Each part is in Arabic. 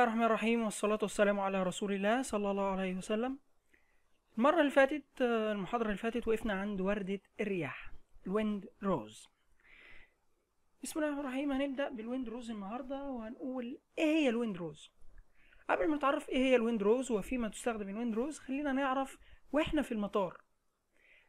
الله الرحمن الرحيم، والصلاة والسلام على رسول الله صلى الله عليه وسلم. المحاضرة اللي فاتت وقفنا عند وردة الرياح، الويند روز. بسم الله الرحمن الرحيم، هنبدأ بالويند روز النهاردة، وهنقول ايه هي الويند روز. قبل ما نتعرف ايه هي الويند روز وفيما تستخدم الويند روز، خلينا نعرف واحنا في المطار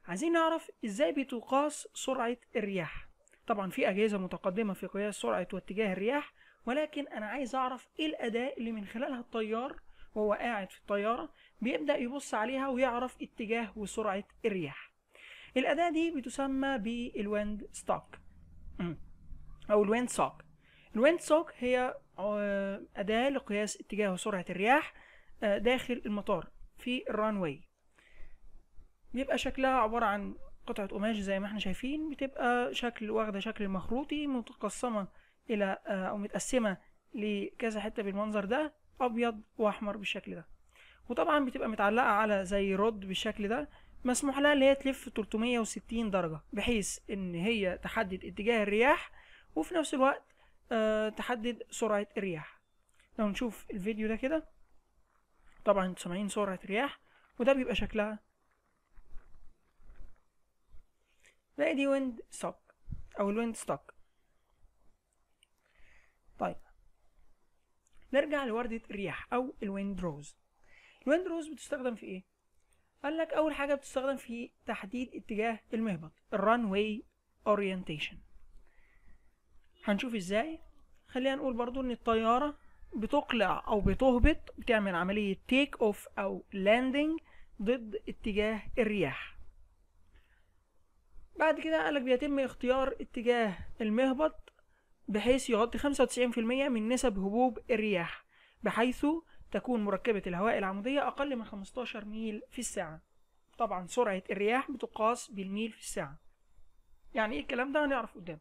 عايزين نعرف ازاي بتقاس سرعة الرياح. طبعا في أجهزة متقدمة في قياس سرعة واتجاه الرياح، ولكن أنا عايز أعرف إيه الأداة اللي من خلالها الطيار وهو قاعد في الطيارة بيبدأ يبص عليها ويعرف اتجاه وسرعة الرياح. الأداة دي بتسمى بالويند ستوك أو الويند سوك. الويند سوك هي أداة لقياس اتجاه وسرعة الرياح داخل المطار في الرانواي. بيبقى شكلها عبارة عن قطعة قماش زي ما احنا شايفين، بتبقى واخدة شكل مخروطي، متقسمة الى او متقسمه لكذا حته بالمنظر ده، ابيض واحمر بالشكل ده. وطبعا بتبقى متعلقه على زي رد بالشكل ده، مسموح لها اللي هي تلف 360 درجه بحيث ان هي تحدد اتجاه الرياح وفي نفس الوقت تحدد سرعه الرياح. لو نشوف الفيديو ده كده، طبعا انتوا سامعين سرعه الرياح، وده بيبقى شكلها. بقى دي ويند ستوك او الويند ستوك. طيب نرجع لوردة الرياح أو الويند روز. الويند روز بتستخدم في إيه؟ قال لك أول حاجة بتستخدم في تحديد اتجاه المهبط، الرانواي أورينتيشن. هنشوف إزاي؟ خلينا نقول برضو إن الطيارة بتقلع أو بتهبط، بتعمل عملية تيك أوف أو لاندنج ضد اتجاه الرياح. بعد كده قال لك بيتم اختيار اتجاه المهبط بحيث يغطي 95% من نسب هبوب الرياح، بحيث تكون مركبة الهواء العمودية أقل من 15 ميل في الساعة. طبعا سرعة الرياح بتقاس بالميل في الساعة. يعني إيه الكلام ده؟ هنعرف قدام.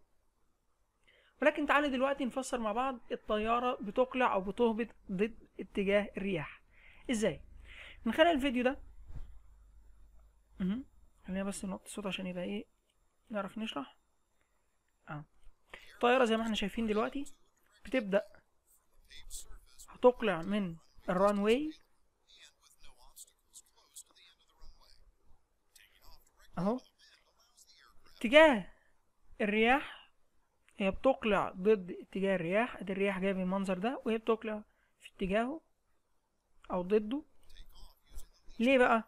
ولكن تعالى دلوقتي نفسر مع بعض الطيارة بتقلع أو بتهبط ضد اتجاه الرياح إزاي؟ من خلال الفيديو ده. خلينا بس نوطي الصوت عشان يبقى إيه، نعرف نشرح. الطيارة زي ما احنا شايفين دلوقتي بتبدأ هتقلع من الرانواي اهو، اتجاه الرياح، هي بتقلع ضد اتجاه الرياح. ادي الرياح جايه بالمنظر ده وهي بتقلع في اتجاهه او ضده. ليه بقى؟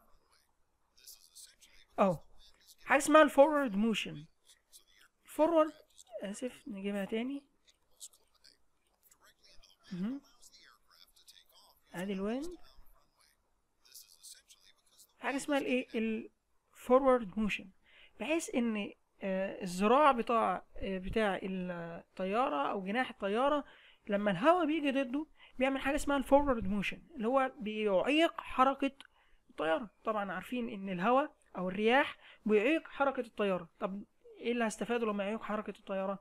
اهو حاجة اسمها الفورورد موشن. الفورورد، آسف نجيبها تاني، ادي الويند، حاجة اسمها الايه، الفورورد موشن، بحيث ان الذراع بتاع الطيارة او جناح الطيارة لما الهواء بيجي ضده بيعمل حاجة اسمها الفورورد موشن، اللي هو بيعيق حركة الطيارة. طبعا عارفين ان الهواء او الرياح بيعيق حركة الطيارة. طب ايه اللي هستفاده لما يعيق حركة الطيارة؟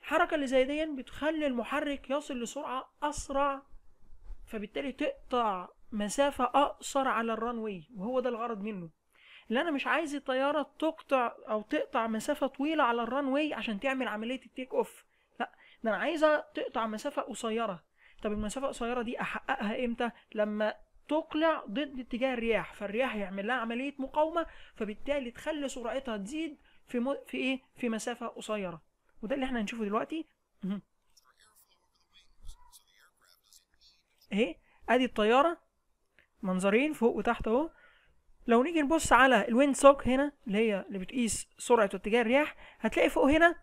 الحركة اللي زي دي بتخلي المحرك يصل لسرعة أسرع، فبالتالي تقطع مسافة أقصر على الرانواي، وهو ده الغرض منه. اللي أنا مش عايز الطيارة تقطع مسافة طويلة على الرانواي عشان تعمل عملية التيك أوف، لأ، ده أنا عايزها تقطع مسافة قصيرة. طب المسافة القصيرة دي أحققها إمتى؟ لما تقلع ضد اتجاه الرياح، فالرياح هيعمل لها عملية مقاومة، فبالتالي تخلي سرعتها تزيد في مسافة قصيرة، وده اللي احنا هنشوفه دلوقتي. اهي ادي الطيارة، منظرين فوق وتحت اهو. لو نيجي نبص على الويند سوك هنا اللي هي اللي بتقيس سرعة واتجاه الرياح، هتلاقي فوق هنا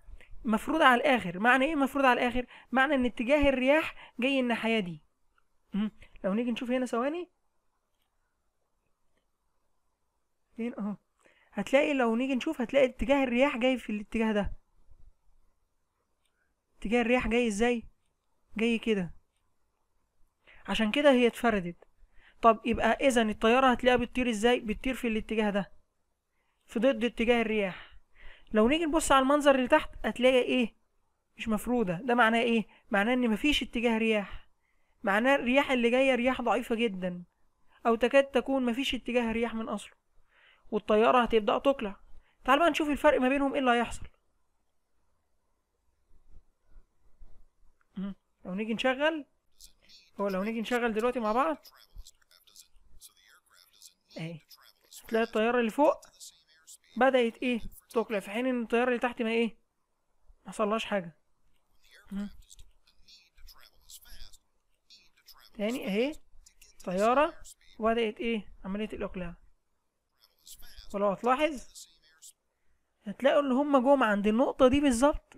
مفروضة على الآخر. معنى ايه مفروضة على الآخر؟ معنى ان اتجاه الرياح جاي الناحية دي. لو نيجي نشوف هنا ثواني، فين اهو، هتلاقي لو نيجي نشوف هتلاقي اتجاه الرياح جاي في الاتجاه ده. اتجاه الرياح جاي ازاي؟ جاي كده، عشان كده هي اتفردت. طب يبقى اذا الطيارة هتلاقيها بتطير ازاي؟ بتطير في الاتجاه ده، في ضد اتجاه الرياح. لو نيجي نبص على المنظر اللي تحت هتلاقي ايه؟ مش مفرودة. ده معناه ايه؟ معناه ان مفيش اتجاه رياح، معناه الرياح اللي جاية رياح ضعيفة جدا او تكاد تكون مفيش اتجاه رياح من اصله، والطيارة هتبدأ تقلع. تعال بقى نشوف الفرق ما بينهم ايه اللي هيحصل. لو نيجي نشغل هو لو نيجي نشغل دلوقتي مع بعض اهي، تلاقي الطيارة اللي فوق بدأت ايه تقلع، في حين ان الطيارة اللي تحت ما ايه ما حصلهاش حاجة. تاني اهي طيارة وبدأت ايه عملية الاقلاع. ولو هتلاحظ هتلاقوا اللي هم جم عند النقطة دي بالظبط،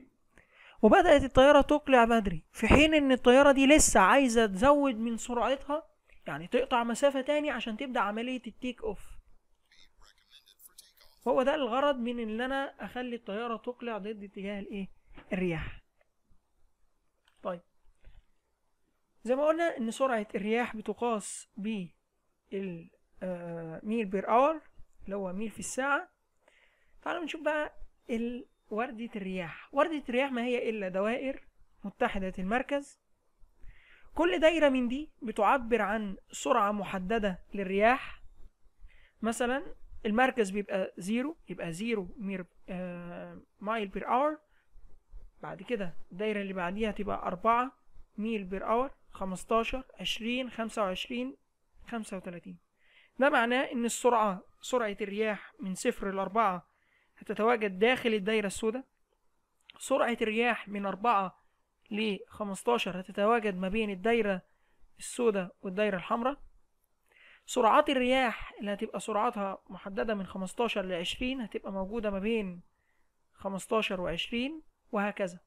وبدأت الطيارة تقلع بدري، في حين ان الطيارة دي لسه عايزة تزود من سرعتها، يعني تقطع مسافة تاني عشان تبدأ عملية التيك اوف. وهو ده الغرض من ان انا اخلي الطيارة تقلع ضد اتجاه الايه الرياح. طيب زي ما قلنا ان سرعة الرياح بتقاس ب الميل بير اور اللي هو ميل في الساعة. تعالوا نشوف بقى وردة الرياح. وردة الرياح ما هي إلا دوائر متحدة المركز، كل دايرة من دي بتعبر عن سرعة محددة للرياح. مثلا المركز بيبقى زيرو، يبقى زيرو ميل بير اور، بعد كده الدايرة اللي بعديها تبقى 4 ميل بير اور، 15، 20، 25، 35. ده معناه إن سرعة الرياح من 0 ل 4 هتتواجد داخل الدايرة السوداء، سرعة الرياح من 4 ل 15 هتتواجد ما بين الدايرة السوداء والدايرة الحمراء، سرعات الرياح اللي هتبقى سرعتها محددة من 15 ل 20 هتبقى موجودة ما بين 15 و 20 وهكذا.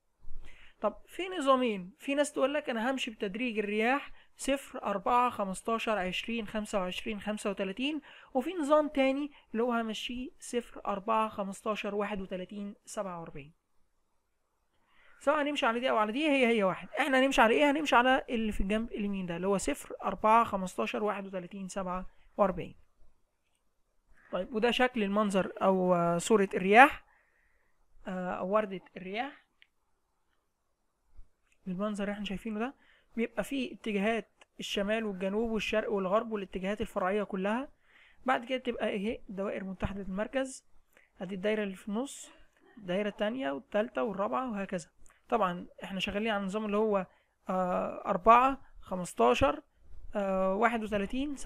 طب في نظامين، في ناس تقول لك أنا همشي بتدريج الرياح 0 4 15 20 25 35، وفي نظام تاني اللي هو همشيه 0 4 15 31 47. سواء هنمشي على دي او على دي هي واحد. احنا هنمشي على ايه؟ هنمشي على اللي في الجنب اليمين ده اللي هو 0 4 15 31 47. طيب وده شكل المنظر او صورة الرياح او وردة الرياح بالمنظر اللي احنا شايفينه ده. بيبقى فيه اتجاهات الشمال والجنوب والشرق والغرب والاتجاهات الفرعية كلها. بعد كده تبقى اهي الدوائر متحدة المركز، ادي الدايرة اللي في النص، الدايرة التانية والتالتة والرابعة وهكذا. طبعا احنا شغالين على النظام اللي هو 4 15 31 47،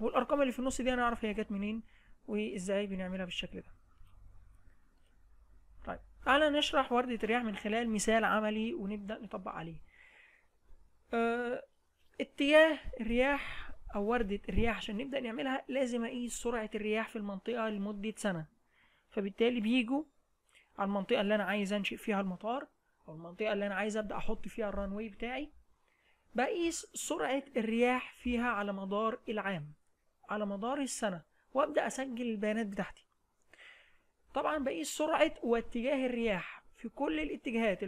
والارقام اللي في النص دي هنعرف هي جت منين وازاي بنعملها بالشكل ده. تعالى نشرح وردة الرياح من خلال مثال عملي ونبدأ نطبق عليه. اتجاه الرياح أو وردة الرياح عشان نبدأ نعملها لازم أقيس سرعة الرياح في المنطقة لمدة سنة، فبالتالي بيجوا على المنطقة اللي أنا عايز أنشئ فيها المطار أو المنطقة اللي أنا عايز أبدأ أحط فيها الرانواي بتاعي، بقيس سرعة الرياح فيها على مدار العام على مدار السنة، وأبدأ أسجل البيانات بتاعتي. طبعا بقيس سرعة واتجاه الرياح في كل الاتجاهات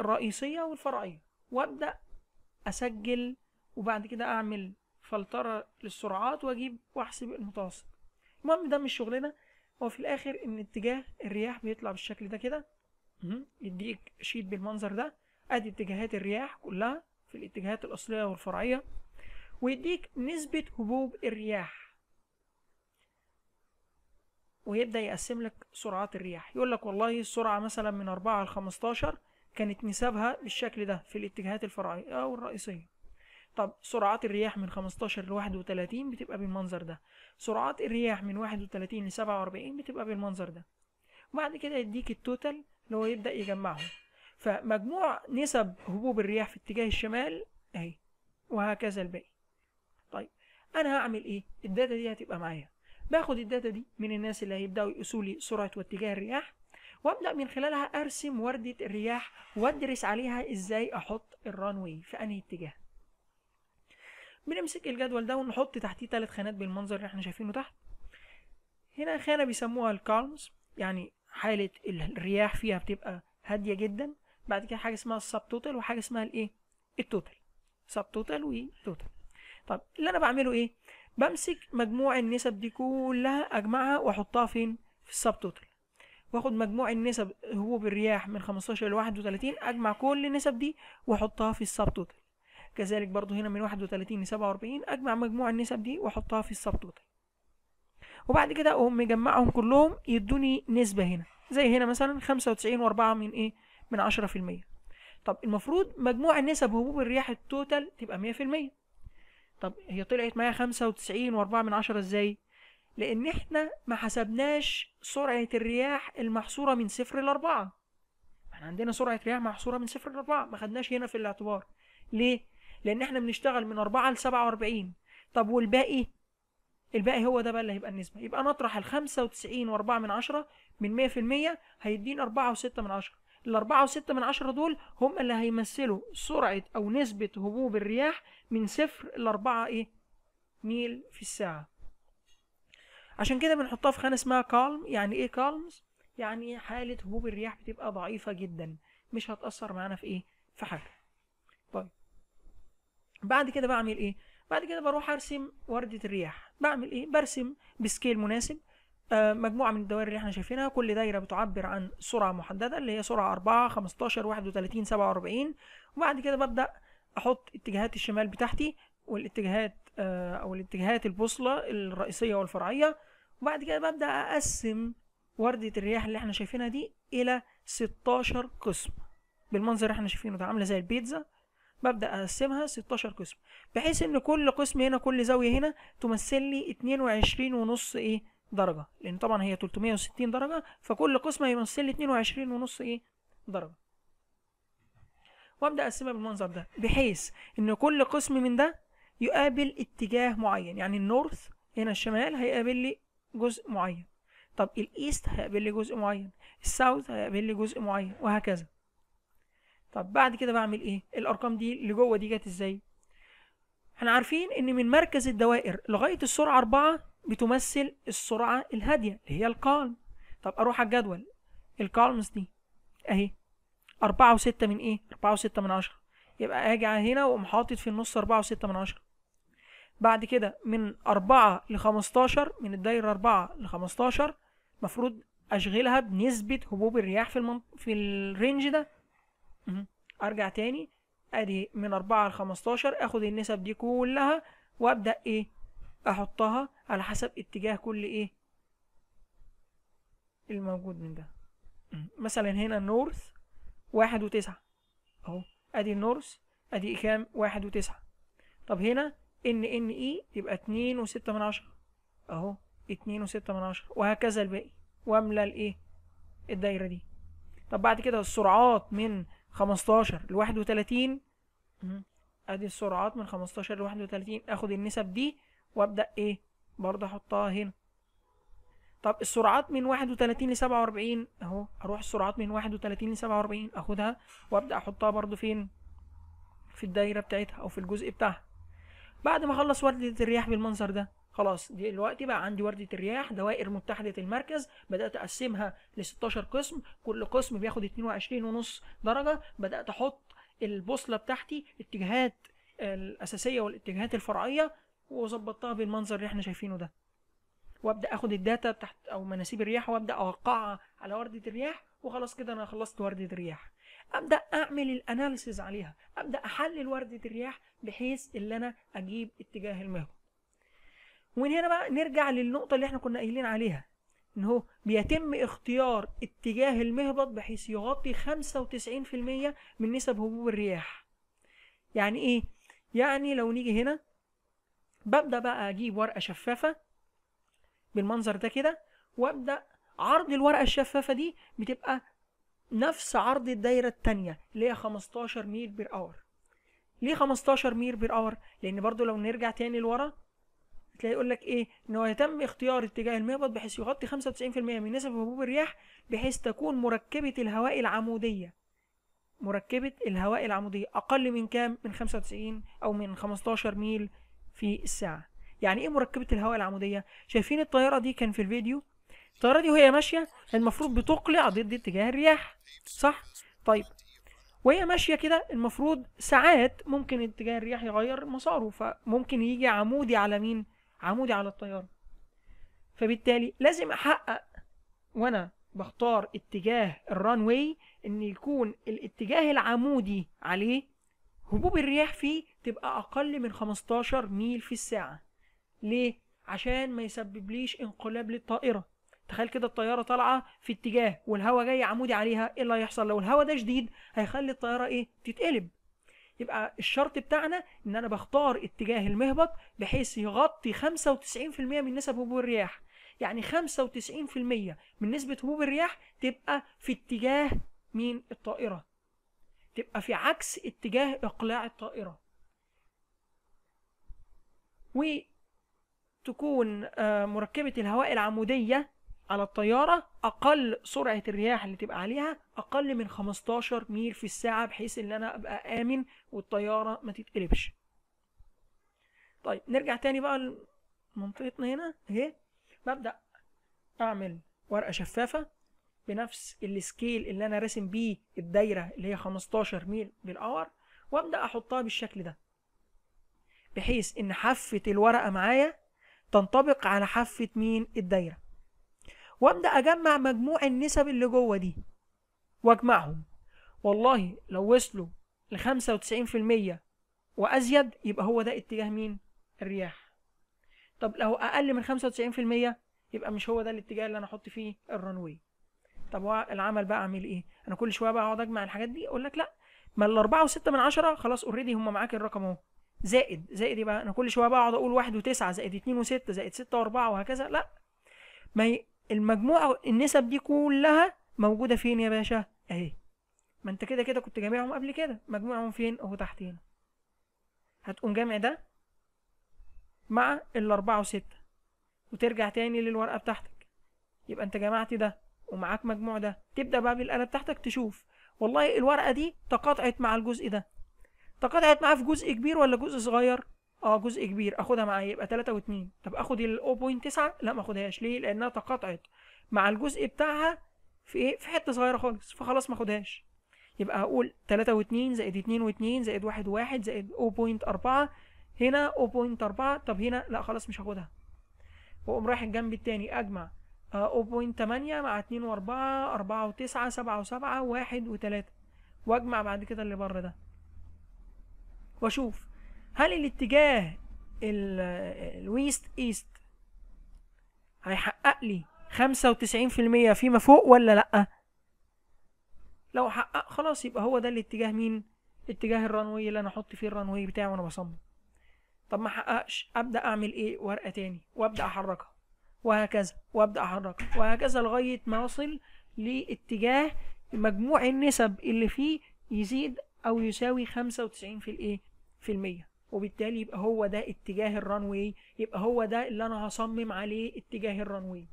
الرئيسية والفرعية، وابدأ اسجل، وبعد كده اعمل فلترة للسرعات واجيب واحسب المتوسط. المهم ده مش شغلنا، هو في الاخر ان اتجاه الرياح بيطلع بالشكل ده كده، يديك شيت بالمنظر ده، ادي اتجاهات الرياح كلها في الاتجاهات الاصلية والفرعية، ويديك نسبة هبوب الرياح، ويبدأ يقسم لك سرعات الرياح. يقول لك والله السرعة مثلا من 4 ل 15 كانت نسبها بالشكل ده في الاتجاهات الفرعية أو الرئيسية. طب سرعات الرياح من 15 ل 31 بتبقى بالمنظر ده، سرعات الرياح من 31 ل 47 بتبقى بالمنظر ده، وبعد كده يديك التوتال اللي هو يبدأ يجمعهم، فمجموع نسب هبوب الرياح في اتجاه الشمال أهي وهكذا الباقي. طيب أنا هعمل إيه؟ الداتا دي هتبقى معايا، باخد الداتا دي من الناس اللي هيبداوا يقيسوا لي سرعه واتجاه الرياح، وابدا من خلالها ارسم ورده الرياح وادرس عليها ازاي احط الرانواي في انهي اتجاه. بنمسك الجدول ده ونحط تحتيه 3 خانات بالمنظر اللي احنا شايفينه تحت. هنا خانه بيسموها الكالمز، يعني حاله الرياح فيها بتبقى هاديه جدا. بعد كده حاجه اسمها السب توتال وحاجه اسمها الايه التوتال، سب توتال وتوتال. طب اللي انا بعمله ايه؟ بمسك مجموع النسب دي كلها اجمعها واحطها فين؟ في السب توتال. واخد مجموع النسب هبوب الرياح من 15 ل 31 اجمع كل النسب دي واحطها في السب توتال. كذلك برضو هنا من 31 ل 47 اجمع مجموع النسب دي واحطها في السب توتال. وبعد كده اقوم مجمعهم كلهم يدوني نسبة هنا، زي هنا مثلا 95.4 من 10%. طب المفروض مجموع نسب هبوب الرياح التوتال تبقى 100%. طب هي طلعت معايا 95.4 ازاي؟ لأن احنا ما حسبناش سرعة الرياح المحصورة من 0 ل 4. احنا عندنا سرعة رياح محصورة من 0 ل 4 ما خدناش هنا في الاعتبار. ليه؟ لأن احنا بنشتغل من 4 ل 47. طب والباقي؟ الباقي هو ده بقى اللي هيبقى النسبة. يبقى نطرح ال 95.4 من 100% هيديني 4.6. ال 4.6 دول هم اللي هيمثلوا سرعة أو نسبة هبوب الرياح من 0 ل 4 ميل في الساعة. عشان كده بنحطها في خانة اسمها كالم. يعني ايه كالمز؟ يعني حالة هبوب الرياح بتبقى ضعيفة جدا، مش هتأثر معانا في في حاجة. طيب بعد كده بعمل ايه؟ بعد كده بروح ارسم وردة الرياح. بعمل ايه؟ برسم بسكيل مناسب مجموعة من الدوائر اللي احنا شايفينها، كل دايرة بتعبر عن سرعة محددة اللي هي سرعة 4 15 31 47. وبعد كده ببدأ احط اتجاهات الشمال بتاعتي والاتجاهات او الاتجاهات البوصلة الرئيسية والفرعية. وبعد كده ببدأ اقسم وردة الرياح اللي احنا شايفينها دي الى 16 قسم بالمنظر اللي احنا شايفينه ده، عاملة زي البيتزا. ببدأ اقسمها 16 قسم بحيث ان كل قسم هنا، كل زاوية هنا تمثل لي 22.5 درجة، لان طبعا هي 360 درجة، فكل قسم هيمثل لي 22.5 درجة. وابدأ اقسمها بالمنظر ده بحيث ان كل قسم من ده يقابل اتجاه معين. يعني النورث هنا الشمال هيقابل لي جزء معين، طب الايست هيقابل لي جزء معين، الساوث هيقابل لي جزء معين، وهكذا. طب بعد كده بعمل ايه؟ الارقام دي اللي جوه دي جت ازاي؟ احنا عارفين ان من مركز الدوائر لغايه السرعه 4 بتمثل السرعه الهاديه اللي هي الكالم. طب اروح على الجدول الكالمز دي اهي 4.6 من 4.6، يبقى اجي على هنا واقوم حاطط في النص 4.6. بعد كده من 4 ل 15 من الدايره 4 ل 15 المفروض اشغلها بنسبه هبوب الرياح في الرينج ده. ارجع تاني ادي من 4 ل 15 اخد النسب دي كلها وابدا احطها على حسب اتجاه كل الموجود من ده. مثلا هنا النورث 1.9 اهو، ادي النورث ادي كام؟ 1.9. طب هنا ان يبقى 2.6 اهو، 2.6 وهكذا الباقي، واملى الدايره دي. طب بعد كده السرعات من 15 ل 31 ادي السرعات من 15 ل 31 اخد النسب دي وابدا برضه احطها هنا. طب السرعات من 31 ل 47 اهو، اروح السرعات من 31 ل 47 اخدها وابدا احطها برضه فين؟ في الدايره بتاعتها او في الجزء بتاعها. بعد ما اخلص ورده الرياح بالمنظر ده خلاص دلوقتي بقى عندي وردة الرياح دوائر متحدة المركز، بدأت أقسمها ل 16 قسم، كل قسم بياخد 22.5 درجة. بدأت أحط البوصلة بتاعتي الاتجاهات الأساسية والاتجاهات الفرعية وظبطتها بالمنظر اللي احنا شايفينه ده. وأبدأ أخد الداتا تحت أو مناسيب الرياح وأبدأ أوقعها على وردة الرياح، وخلاص كده أنا خلصت وردة الرياح. أبدأ أعمل الأناليسيز عليها، أبدأ أحلل وردة الرياح بحيث إن أنا أجيب اتجاه المهبط. ومن هنا بقى نرجع للنقطة اللي احنا كنا قايلين عليها، ان هو بيتم اختيار اتجاه المهبط بحيث يغطي 95% من نسب هبوب الرياح. يعني ايه؟ يعني لو نيجي هنا ببدأ بقى اجيب ورقة شفافة بالمنظر ده كده، وابدأ عرض الورقة الشفافة دي بتبقى نفس عرض الدايرة التانية اللي هي 15 ميل بير اور. ليه 15 ميل بير اور؟ لأن برضو لو نرجع تاني لورا تلاقي يقول لك ان هو يتم اختيار اتجاه المهبط بحيث يغطي 95% من نسب هبوب الرياح بحيث تكون مركبة الهواء العمودية، مركبة الهواء العمودية اقل من كام؟ من 95 او من 15 ميل في الساعة. يعني ايه مركبة الهواء العمودية؟ شايفين الطيارة دي كان في الفيديو، الطيارة دي وهي ماشية المفروض بتقلع ضد اتجاه الرياح، صح؟ طيب وهي ماشية كده المفروض ساعات ممكن اتجاه الرياح يغير مساره، فممكن يجي عمودي على مين؟ عمودي على الطيارة. فبالتالي لازم احقق وانا بختار اتجاه الران واي ان يكون الاتجاه العمودي عليه هبوب الرياح فيه تبقى اقل من 15 ميل في الساعة. ليه؟ عشان ما يسببليش انقلاب للطائرة، تخيل كده الطياره طالعه في اتجاه والهواء جاي عمودي عليها، ايه اللي هيحصل؟ لو الهواء ده شديد هيخلي الطياره ايه؟ تتقلب. يبقى الشرط بتاعنا ان انا بختار اتجاه المهبط بحيث يغطي 95% من نسب هبوب الرياح، يعني 95% من نسبه هبوب الرياح تبقى في اتجاه مين؟ الطائره، تبقى في عكس اتجاه اقلاع الطائره، وتكون مركبه الهواء العموديه على الطياره اقل سرعه الرياح اللي تبقى عليها اقل من 15 ميل في الساعه، بحيث ان انا ابقى امن والطياره ما تتقلبش. طيب نرجع تاني بقى لمنطقتنا هنا اهي. ببدا اعمل ورقه شفافه بنفس السكيل اللي انا راسم بيه الدايره اللي هي 15 ميل بالاور، وابدا احطها بالشكل ده بحيث ان حافه الورقه معايا تنطبق على حافه مين؟ الدايره. وابدا اجمع مجموع النسب اللي جوه دي واجمعهم، والله لو وصلوا ل 95% وازيد يبقى هو ده اتجاه مين؟ الرياح. طب لو اقل من 95% يبقى مش هو ده الاتجاه اللي انا احط فيه الرنوي. طب هو العمل بقى اعمل ايه؟ انا كل شويه بقى اقعد اجمع الحاجات دي، اقول لك لا، ما ال 4.6 خلاص اوريدي هم معاك الرقم اهو، زائد يبقى انا كل شويه بقى اقعد اقول 1.9 زائد 2.6 زائد 6.4 وهكذا، لا، ما المجموعة النسب دي كلها موجودة فين يا باشا؟ اهي. ما انت كده كده كنت جامعهم قبل كده، مجموعهم فين؟ اهو تحت هنا. هتقوم جامع ده مع ال4.6 وترجع تاني للورقة بتاعتك، يبقى انت جمعت ده ومعاك مجموع ده، تبدأ بقى بالآلة بتاعتك تشوف والله الورقة دي تقاطعت مع الجزء ده، تقاطعت معاه في جزء كبير ولا جزء صغير؟ جزء كبير، اخدها معايا يبقى 3 و2. طب اخد ال 0.9؟ لا ما اخدهاش، ليه؟ لانها تقاطعت مع الجزء بتاعها في ايه؟ في حته صغيره خالص، فخلاص ما اخدهاش. يبقى هقول 3 و2 زائد 2 و2 زائد 1 و1 زائد 0.4، هنا 0.4، طب هنا لا خلاص مش هاخدها، واقوم رايح الجنب التاني اجمع 0.8 مع 2 و4، 4 و9، 7 و7، 1 و3، واجمع بعد كده اللي بره ده واشوف هل الاتجاه الويست ايست هيحقق لي 95% فيما فوق ولا لأ؟ لو حقق خلاص يبقى هو ده الاتجاه مين؟ اتجاه الرانوي اللي انا احط فيه الرانوي بتاعي وانا بصمم. طب ما حققش، ابدا اعمل ايه؟ ورقه تاني وابدا احركها وهكذا، وابدا احركها وهكذا لغايه ما اوصل لاتجاه مجموع النسب اللي فيه يزيد او يساوي 95 في الايه؟ في المية، وبالتالي يبقى هو ده اتجاه الرانوي، يبقى هو ده اللي انا هصمم عليه اتجاه الرانوي.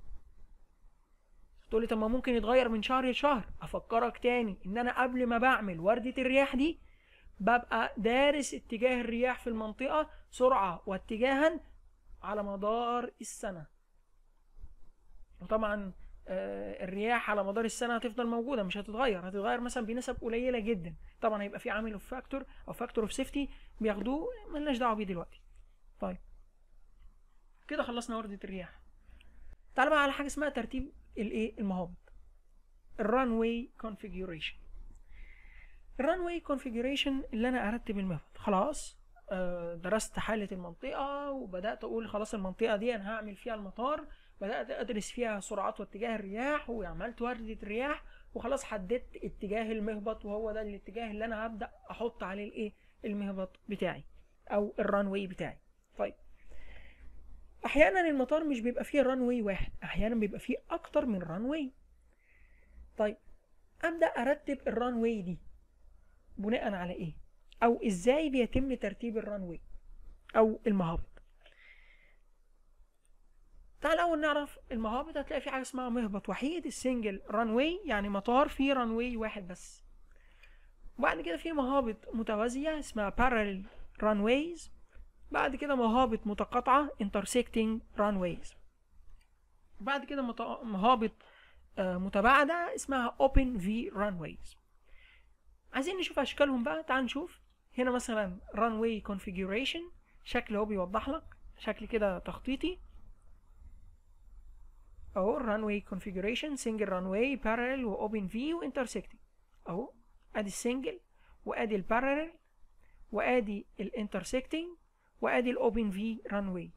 تقول لي طب ما ممكن يتغير من شهر لشهر، افكرك تاني ان انا قبل ما بعمل وردة الرياح دي ببقى دارس اتجاه الرياح في المنطقة سرعة واتجاها على مدار السنة. وطبعا الرياح على مدار السنه هتفضل موجوده، مش هتتغير، هتتغير مثلا بنسب قليله جدا. طبعا هيبقى في عامل اوف فاكتور او فاكتور اوف سيفتي بياخدوه، مالناش دعوه بيه دلوقتي. طيب كده خلصنا ورده الرياح. تعال بقى على حاجه اسمها ترتيب الايه؟ المهابط. الرانوي كونفيجريشن. الرانوي كونفيجريشن اللي انا ارتب المهبط، خلاص درست حاله المنطقه وبدات اقول خلاص المنطقه دي انا هعمل فيها المطار، بدأت أدرس فيها سرعات واتجاه الرياح وعملت وردة الرياح، وخلاص حددت اتجاه المهبط وهو ده الاتجاه اللي أنا هبدأ أحط عليه الإيه؟ المهبط بتاعي أو الرانوي بتاعي. طيب أحيانا المطار مش بيبقى فيه رانوي واحد، أحيانا بيبقى فيه أكتر من رانوي. طيب أبدأ أرتب الرانوي دي بناء على إيه؟ أو إزاي بيتم ترتيب الرانوي أو المهبط؟ تعال اول نعرف المهابط. هتلاقي في حاجه اسمها مهبط وحيد، السنجل رانوي، يعني مطار فيه رانوي واحد بس. وبعد كده في مهابط متوازيه اسمها بارالل رانويز، بعد كده مهابط متقاطعه انترسيكتنج رانويز، بعد كده مهابط متباعده اسمها اوبن في رانويز. عايزين نشوف اشكالهم بقى، تعال نشوف هنا مثلا رانوي كونفيجريشن، شكل هو بيوضح لك شكل كده تخطيطي اهو، رانواي كونفيجريشن، سنجل رانواي، بارالل واوبن في وانترسكتنج اهو. ادي السنجل وادي البارالل وادي الانترسكتنج وادي الاوبن في رانواي.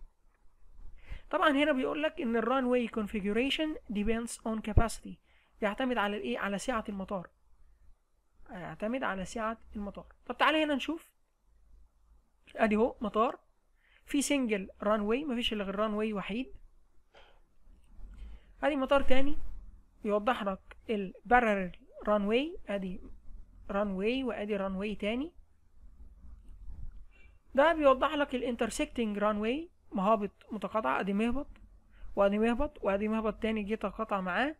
طبعا هنا بيقول لك ان الران واي كونفيجريشن ديبيندز اون كاباسيتي، يعتمد على الايه، على سعه المطار، يعتمد على سعه المطار. طب تعالى هنا نشوف، ادي اهو مطار في سنجل ران واي، مفيش الا غير ران واي وحيد. ادي مطار تاني يوضح لك البارالل ران واي، ادي ران واي وادي ران واي تاني. ده بيوضح لك الانترسكتنج ران واي، مهابط متقاطعه، ادي مهبط وادي مهبط وادي مهبط تاني جه تقاطع معاه.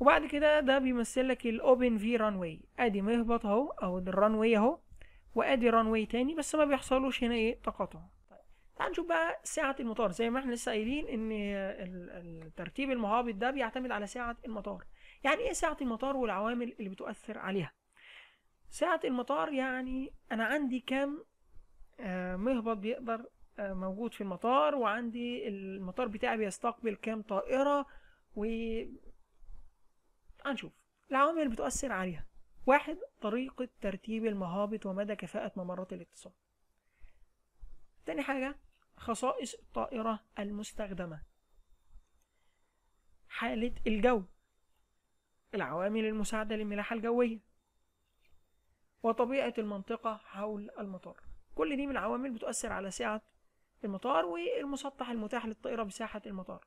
وبعد كده ده بيمثل لك الاوبن في ران واي، ادي مهبط اهو او الران واي اهو وادي ران واي تاني، بس ما بيحصلوش هنا ايه، تقاطع. طيب تعال نشوف بقى سعه المطار، زي ما احنا لسه قايلين ان الترتيب المهابط ده بيعتمد على سعه المطار. يعني ايه سعه المطار والعوامل اللي بتؤثر عليها؟ سعه المطار يعني انا عندي كام مهبط بيقدر موجود في المطار، وعندي المطار بتاعي بيستقبل كام طائره. و هنشوف العوامل اللي بتؤثر عليها. واحد، طريقة ترتيب المهابط ومدى كفاءة ممرات الاتصال. تاني حاجة، خصائص الطائرة المستخدمة، حالة الجو، العوامل المساعدة للملاحة الجوية، وطبيعة المنطقة حول المطار. كل دي من العوامل بتؤثر على سعة المطار والمسطح المتاح للطائرة بساحة المطار.